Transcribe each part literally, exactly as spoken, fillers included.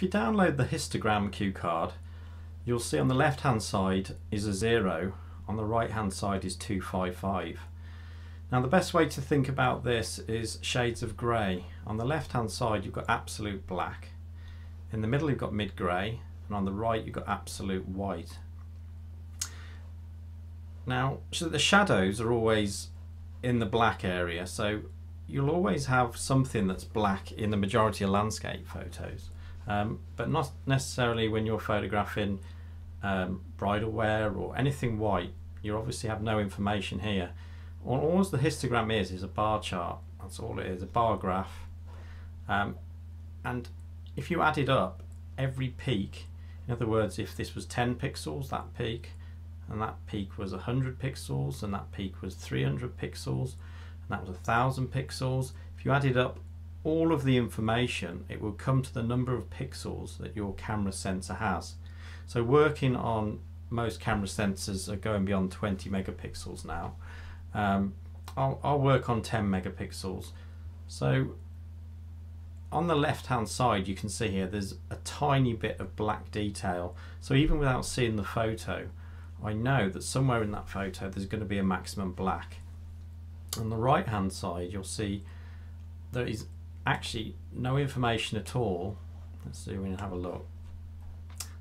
If you download the histogram cue card, you'll see on the left hand side is a zero, on the right hand side is two five five. Now the best way to think about this is shades of grey. On the left hand side you've got absolute black, in the middle you've got mid grey, and on the right you've got absolute white. Now so the shadows are always in the black area, so you'll always have something that's black in the majority of landscape photos, um, but not necessarily when you're photographing um, bridal wear or anything white. You obviously have no information here. All, all the histogram is is a bar chart, that's all it is, a bar graph, um, and if you add it up, every peak, in other words, if this was ten pixels, that peak, and that peak was one hundred pixels, and that peak was three hundred pixels, and that was one thousand pixels, if you added up all of the information, it will come to the number of pixels that your camera sensor has. So working on most camera sensors are going beyond twenty megapixels now. Um, I'll, I'll work on ten megapixels. So on the left hand side you can see here there's a tiny bit of black detail, so even without seeing the photo I know that somewhere in that photo there's going to be a maximum black. On the right hand side you'll see there is actually no information at all. Let's zoom in and have a look.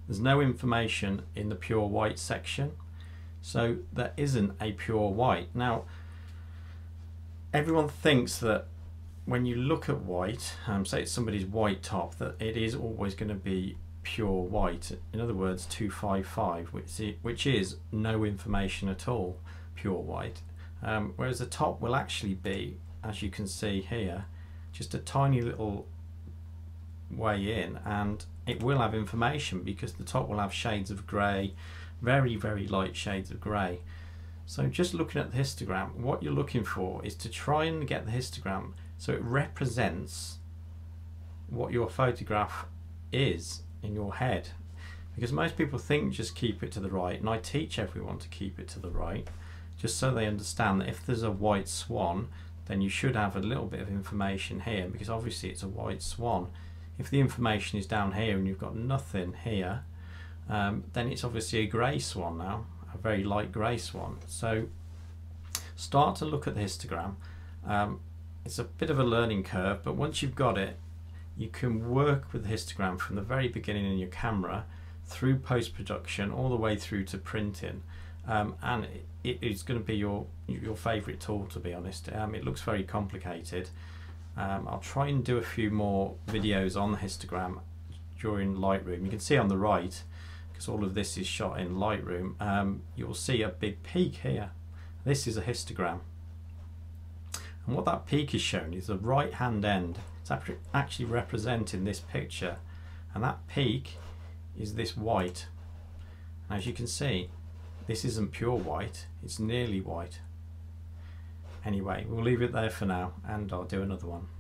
There's no information in the pure white section, so there isn't a pure white. Now everyone thinks that when you look at white, um, say it's somebody's white top, that it is always going to be pure white, in other words two five five, which is, which is no information at all, pure white, um, whereas the top will actually be, as you can see here, just a tiny little way in, and it will have information because the top will have shades of grey, very very light shades of grey. So just looking at the histogram, what you're looking for is to try and get the histogram so it represents what your photograph is in your head, because most people think just keep it to the right, and I teach everyone to keep it to the right just so they understand that if there's a white swan then you should have a little bit of information here, because obviously it's a white swan. If the information is down here and you've got nothing here, Um, then it's obviously a grey swan now, a very light grey swan. So start to look at the histogram. Um, it's a bit of a learning curve, but once you've got it you can work with the histogram from the very beginning in your camera through post-production all the way through to printing, um, and it is going to be your your favourite tool, to be honest. Um, it looks very complicated. Um, I'll try and do a few more videos on the histogram during Lightroom. You can see on the right, all of this is shot in Lightroom, um, you'll see a big peak here. This is a histogram, and what that peak is showing is the right hand end. It's actually representing this picture, and that peak is this white, and as you can see this isn't pure white, it's nearly white. Anyway, we'll leave it there for now and I'll do another one.